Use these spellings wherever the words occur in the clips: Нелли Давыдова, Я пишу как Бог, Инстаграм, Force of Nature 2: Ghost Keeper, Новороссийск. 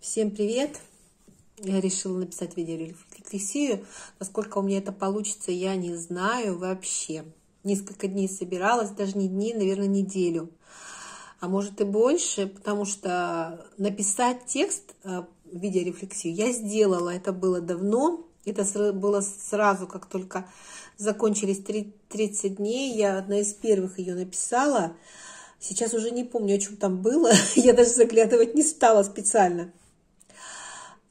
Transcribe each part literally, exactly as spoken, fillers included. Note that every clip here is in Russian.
Всем привет! Я решила написать видеорефлексию. Насколько у меня это получится, я не знаю вообще. Несколько дней собиралась, даже не дни, наверное, неделю. А может и больше, потому что написать текст видеорефлексию я сделала. Это было давно. Это было сразу, как только закончились тридцать дней. Я одна из первых ее написала. Сейчас уже не помню, о чем там было. Я даже заглядывать не стала специально.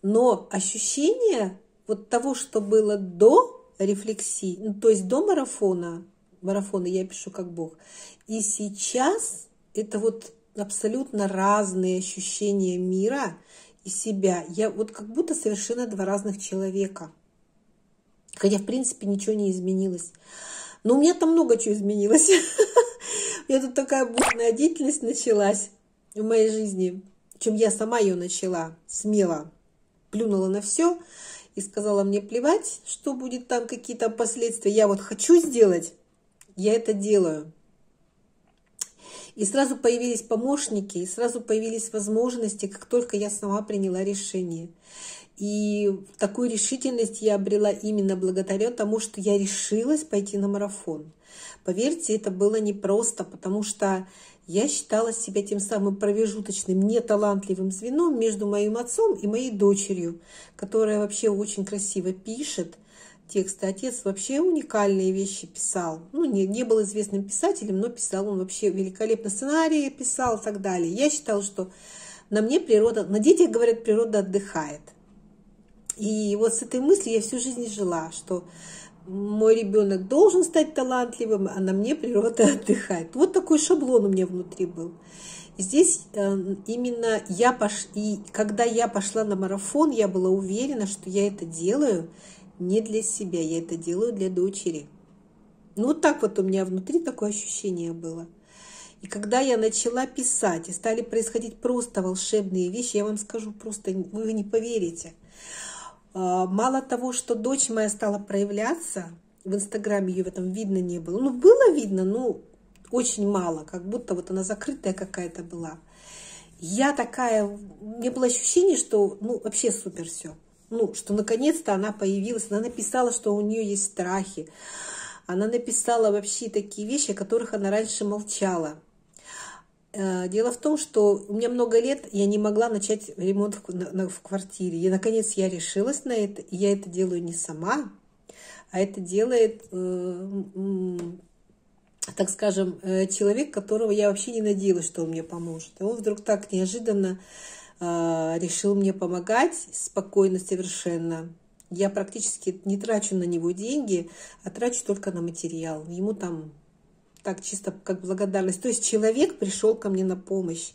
Но ощущение вот того, что было до рефлексии, ну, то есть до марафона, марафона «Я пишу как Бог», и сейчас это вот абсолютно разные ощущения мира и себя. Я вот как будто совершенно два разных человека. Хотя, в принципе, ничего не изменилось. Но у меня там много чего изменилось. У меня тут такая бурная деятельность началась в моей жизни. Причем я сама ее начала смело. Плюнула на все и сказала, мне плевать, что будет там, какие-то последствия. Я вот хочу сделать, я это делаю. И сразу появились помощники, и сразу появились возможности, как только я сама приняла решение. И такую решительность я обрела именно благодаря тому, что я решилась пойти на марафон. Поверьте, это было непросто, потому что я считала себя тем самым промежуточным, неталантливым звеном между моим отцом и моей дочерью, которая вообще очень красиво пишет тексты. Отец вообще уникальные вещи писал. Ну, не, не был известным писателем, но писал он вообще великолепно. Сценарии писал и так далее. Я считала, что на мне природа, на детях, говорят, природа отдыхает. И вот с этой мыслью я всю жизнь жила, что мой ребенок должен стать талантливым, а на мне природа отдыхает. Вот такой шаблон у меня внутри был. И здесь именно я пош... и когда я пошла на марафон, я была уверена, что я это делаю не для себя, я это делаю для дочери. Ну вот так вот у меня внутри такое ощущение было. И когда я начала писать, и стали происходить просто волшебные вещи, я вам скажу, просто вы не поверите. Мало того, что дочь моя стала проявляться, в Инстаграме ее в этом видно не было. Ну, было видно, но очень мало, как будто вот она закрытая какая-то была. Я такая, у меня было ощущение, что ну, вообще супер все. Ну, что наконец-то она появилась, она написала, что у нее есть страхи. Она написала вообще такие вещи, о которых она раньше молчала. Дело в том, что у меня много лет я не могла начать ремонт в квартире. И, наконец, я решилась на это. И я это делаю не сама, а это делает, так скажем, человек, которого я вообще не надеялась, что он мне поможет. И он вдруг так неожиданно решил мне помогать спокойно совершенно. Я практически не трачу на него деньги, а трачу только на материал. Ему там... так чисто как благодарность. То есть человек пришел ко мне на помощь.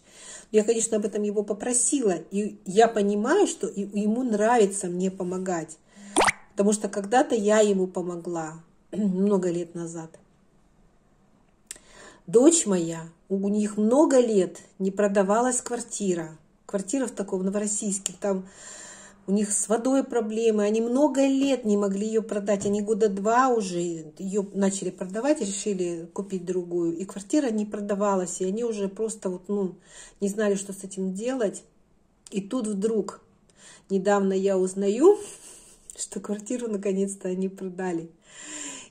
Я, конечно, об этом его попросила. И я понимаю, что ему нравится мне помогать. Потому что когда-то я ему помогла. Много лет назад. Дочь моя, у них много лет не продавалась квартира. Квартира в таком Новороссийске. Там у них с водой проблемы. Они много лет не могли ее продать. Они года два уже ее начали продавать, решили купить другую. И квартира не продавалась. И они уже просто вот, ну, не знали, что с этим делать. И тут вдруг недавно я узнаю, что квартиру наконец-то они продали.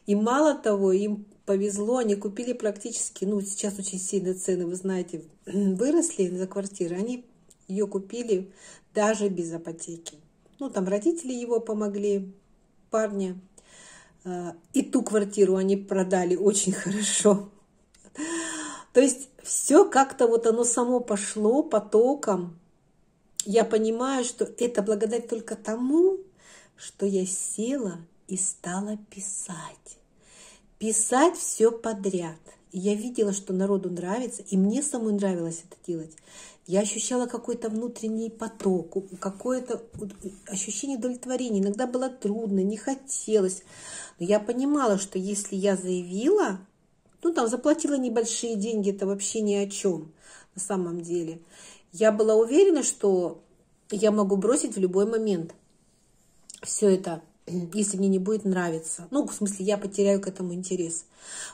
И мало того, им повезло. Они купили практически, ну, сейчас очень сильно цены, вы знаете, выросли за квартиры. Они ее купили даже без ипотеки. Ну, там родители его помогли, парня. И ту квартиру они продали очень хорошо. То есть все как-то вот оно само пошло потоком. Я понимаю, что это благодать только тому, что я села и стала писать. Писать все подряд. И я видела, что народу нравится, и мне самой нравилось это делать. Я ощущала какой-то внутренний поток, какое-то ощущение удовлетворения. Иногда было трудно, не хотелось. Но я понимала, что если я заявила, ну там заплатила небольшие деньги, это вообще ни о чем на самом деле. Я была уверена, что я могу бросить в любой момент все это, если мне не будет нравиться. Ну, в смысле, я потеряю к этому интерес.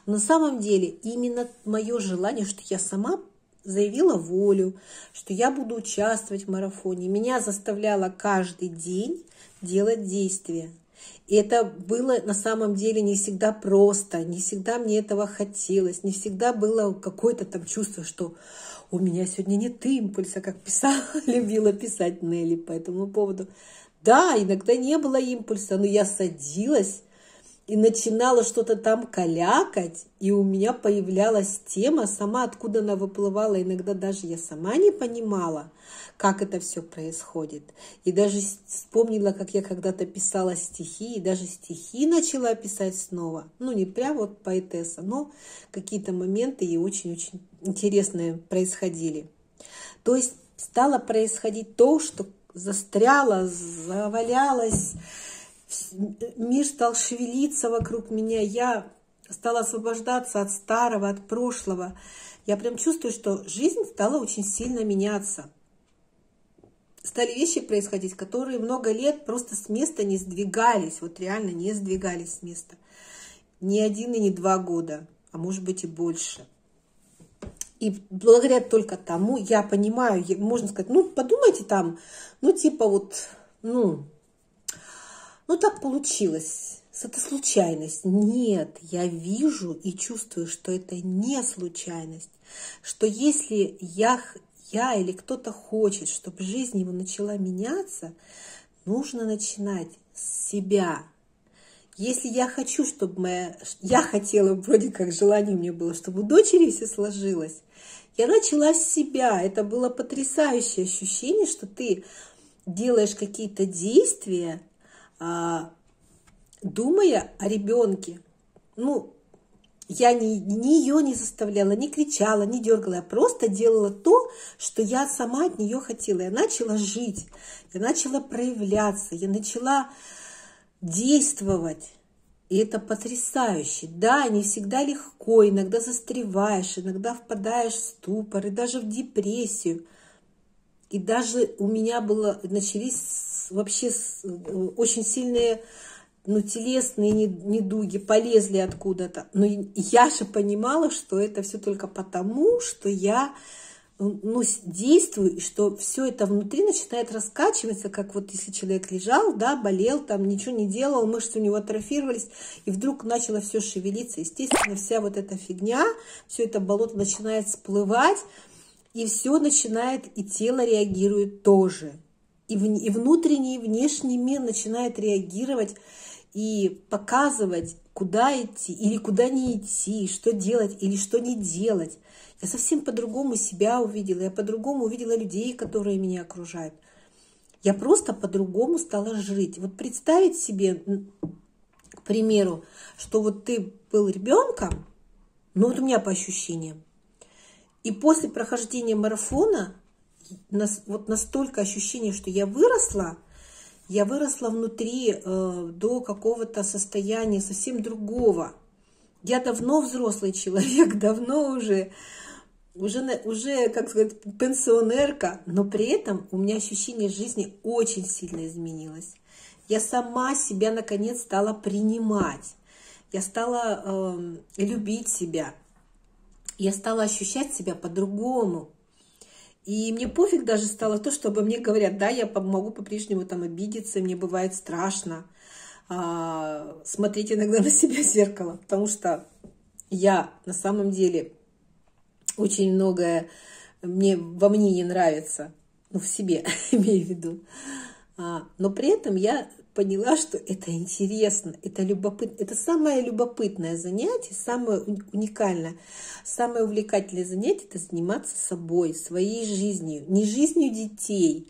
Но на самом деле именно мое желание, что я сама заявила волю, что я буду участвовать в марафоне. Меня заставляло каждый день делать действия. И это было на самом деле не всегда просто, не всегда мне этого хотелось, не всегда было какое-то там чувство, что у меня сегодня нет импульса, как писала, любила писать Нелли по этому поводу. Да, иногда не было импульса, но я садилась и начинала что-то там калякать, и у меня появлялась тема сама, откуда она выплывала. Иногда даже я сама не понимала, как это все происходит. И даже вспомнила, как я когда-то писала стихи, и даже стихи начала писать снова. Ну, не прям вот поэтесса, но какие-то моменты и очень-очень интересные происходили. То есть стало происходить то, что застряло, завалялось, мир стал шевелиться вокруг меня, я стала освобождаться от старого, от прошлого. Я прям чувствую, что жизнь стала очень сильно меняться. Стали вещи происходить, которые много лет просто с места не сдвигались, вот реально не сдвигались с места. Ни один и не два года, а может быть и больше. И благодаря только тому, я понимаю, можно сказать, ну подумайте там, ну типа вот, ну... Ну, так получилось, это случайность. Нет, я вижу и чувствую, что это не случайность. Что если я, я или кто-то хочет, чтобы жизнь его начала меняться, нужно начинать с себя. Если я хочу, чтобы моя... Я хотела, вроде как желание у меня было, чтобы у дочери все сложилось. Я начала с себя. Это было потрясающее ощущение, что ты делаешь какие-то действия, думая о ребенке. Ну, я ни, ни ее не заставляла, не кричала, не дергала, я просто делала то, что я сама от нее хотела. Я начала жить, я начала проявляться, я начала действовать. И это потрясающе. Да, не всегда легко, иногда застреваешь, иногда впадаешь в ступор и даже в депрессию. И даже у меня было, начались вообще очень сильные, ну, телесные недуги, полезли откуда-то. Но я же понимала, что это все только потому, что я, ну, действую, и что все это внутри начинает раскачиваться, как вот если человек лежал, да, болел, там ничего не делал, мышцы у него атрофировались, и вдруг начало все шевелиться. Естественно, вся вот эта фигня, все это болото начинает всплывать. И все начинает, и тело реагирует тоже. И, в, и внутренний, и внешний мир начинает реагировать и показывать, куда идти или куда не идти, что делать или что не делать. Я совсем по-другому себя увидела, я по-другому увидела людей, которые меня окружают. Я просто по-другому стала жить. Вот представить себе, к примеру, что вот ты был ребенком, ну вот у меня по ощущениям, и после прохождения марафона вот настолько ощущение, что я выросла, я выросла внутри э, до какого-то состояния совсем другого. Я давно взрослый человек, давно уже, уже, уже, как сказать, пенсионерка, но при этом у меня ощущение жизни очень сильно изменилось. Я сама себя, наконец, стала принимать, я стала э, любить себя. Я стала ощущать себя по-другому. И мне пофиг даже стало то, что обо мне говорят. Да, я могу по-прежнему там обидеться, мне бывает страшно а, смотреть иногда на себя в зеркало, потому что я на самом деле очень многое мне, во мне не нравится. Ну, в себе имею в виду. А, но при этом я поняла, что это интересно, это любопытно, это самое любопытное занятие, самое уникальное, самое увлекательное занятие – это заниматься собой, своей жизнью, не жизнью детей,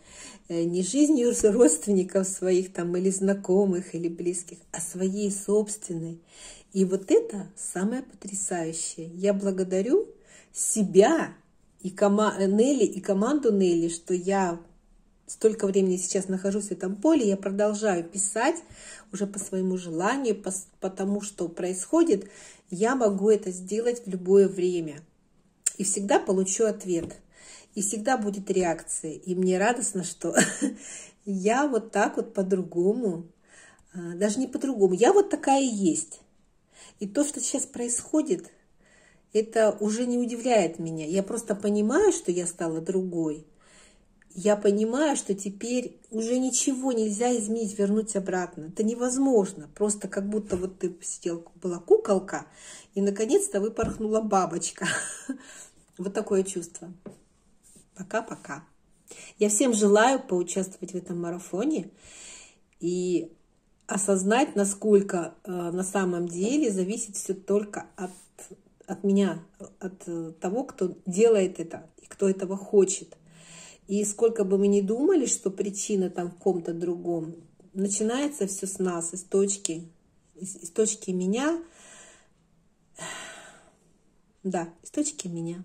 не жизнью родственников своих там или знакомых, или близких, а своей собственной. И вот это самое потрясающее. Я благодарю себя и кома- Нелли и команду Нелли, что я столько времени сейчас нахожусь в этом поле, я продолжаю писать уже по своему желанию, по, по тому, что происходит. Я могу это сделать в любое время. И всегда получу ответ. И всегда будет реакция. И мне радостно, что я вот так вот по-другому, даже не по-другому, я вот такая и есть. И то, что сейчас происходит, это уже не удивляет меня. Я просто понимаю, что я стала другой. Я понимаю, что теперь уже ничего нельзя изменить, вернуть обратно. Это невозможно. Просто как будто вот ты сидела, была куколка, и наконец-то выпорхнула бабочка. Вот такое чувство. Пока-пока. Я всем желаю поучаствовать в этом марафоне и осознать, насколько э, на самом деле зависит все только от, от меня, от того, кто делает это и кто этого хочет. И сколько бы мы ни думали, что причина там в ком-то другом, начинается все с нас, из точки, из, из точки меня. Да, из точки меня.